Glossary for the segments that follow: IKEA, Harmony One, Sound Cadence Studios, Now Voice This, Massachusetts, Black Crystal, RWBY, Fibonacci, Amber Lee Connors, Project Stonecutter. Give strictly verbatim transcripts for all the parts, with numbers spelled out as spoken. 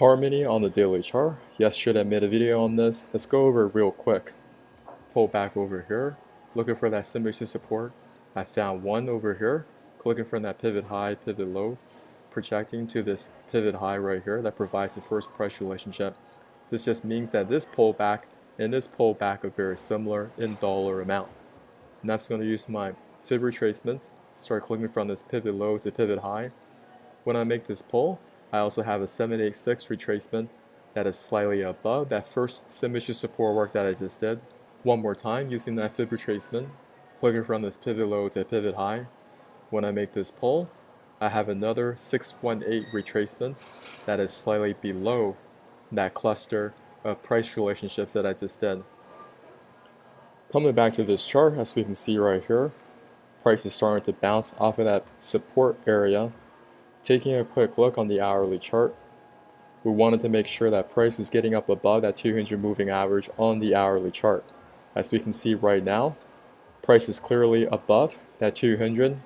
Harmony on the daily chart. Yesterday I made a video on this. Let's go over it real quick. Pull back over here, looking for that symmetry support. I found one over here, clicking from that pivot high, pivot low, projecting to this pivot high right here that provides the first price relationship. This just means that this pullback and this pullback are very similar in dollar amount. And I'm just going to use my Fib retracements, start clicking from this pivot low to pivot high. When I make this pull, I also have a seven eight six retracement that is slightly above that first symmetry support work that I just did. One more time, using that Fib retracement, clicking from this pivot low to pivot high. When I make this pull, I have another six one eight retracement that is slightly below that cluster of price relationships that I just did. Coming back to this chart, as we can see right here, price is starting to bounce off of that support area. Taking a quick look on the hourly chart, we wanted to make sure that price was getting up above that two hundred moving average on the hourly chart. As we can see right now, price is clearly above that two hundred.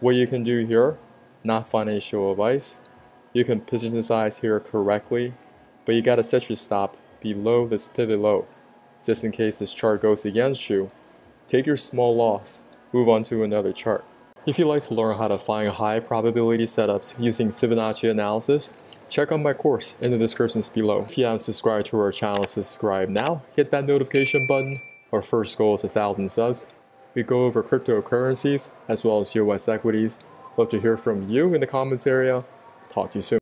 What you can do here, not financial advice, you can position the size here correctly, but you gotta set your stop below this pivot low. Just in case this chart goes against you, take your small loss, move on to another chart. If you'd like to learn how to find high probability setups using Fibonacci analysis, check out my course in the descriptions below. If you haven't subscribed to our channel, subscribe now, hit that notification button. Our first goal is one thousand subs. We go over cryptocurrencies as well as U S equities. Love to hear from you in the comments area. Talk to you soon.